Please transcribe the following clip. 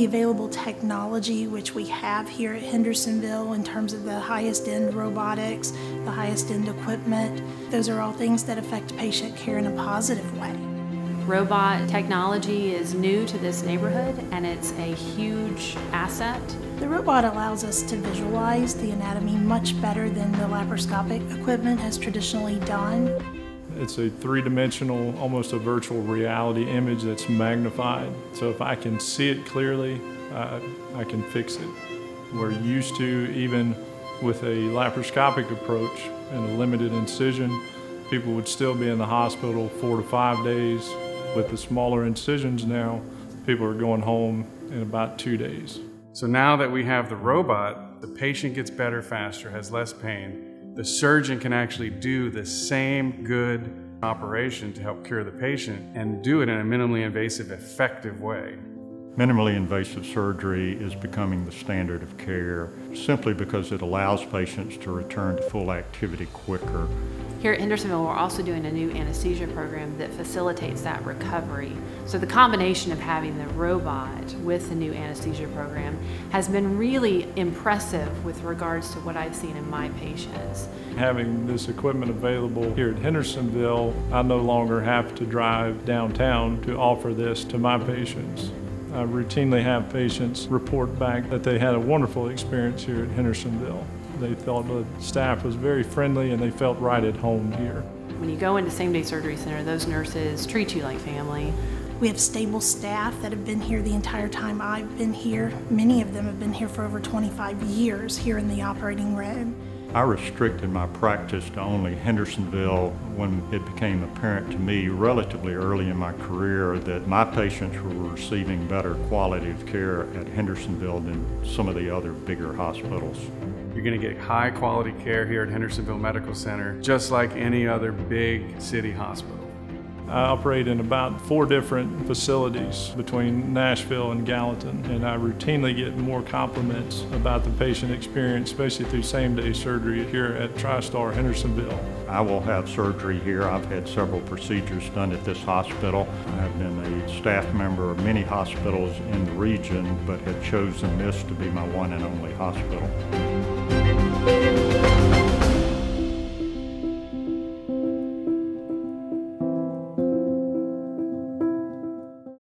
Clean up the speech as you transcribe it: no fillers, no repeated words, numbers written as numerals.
the available technology which we have here at Hendersonville in terms of the highest end robotics, the highest end equipment, those are all things that affect patient care in a positive way. Robot technology is new to this neighborhood and it's a huge asset. The robot allows us to visualize the anatomy much better than the laparoscopic equipment has traditionally done. It's a three-dimensional, almost a virtual reality image that's magnified. So if I can see it clearly, I can fix it. We're used to, even with a laparoscopic approach and a limited incision, people would still be in the hospital 4 to 5 days. With the smaller incisions now, people are going home in about 2 days. So now that we have the robot, the patient gets better faster, has less pain. The surgeon can actually do the same good operation to help cure the patient and do it in a minimally invasive, effective way. Minimally invasive surgery is becoming the standard of care simply because it allows patients to return to full activity quicker. Here at Hendersonville, we're also doing a new anesthesia program that facilitates that recovery. So the combination of having the robot with the new anesthesia program has been really impressive with regards to what I've seen in my patients. Having this equipment available here at Hendersonville, I no longer have to drive downtown to offer this to my patients. I routinely have patients report back that they had a wonderful experience here at Hendersonville. They thought the staff was very friendly and they felt right at home here. When you go into same-day surgery center, those nurses treat you like family. We have stable staff that have been here the entire time I've been here. Many of them have been here for over 25 years here in the operating room. I restricted my practice to only Hendersonville when it became apparent to me relatively early in my career that my patients were receiving better quality of care at Hendersonville than some of the other bigger hospitals. You're going to get high quality care here at Hendersonville Medical Center, just like any other big city hospital. I operate in about 4 different facilities between Nashville and Gallatin, and I routinely get more compliments about the patient experience, especially through same-day surgery here at TriStar Hendersonville. I will have surgery here. I've had several procedures done at this hospital. I've been a staff member of many hospitals in the region, but have chosen this to be my one and only hospital.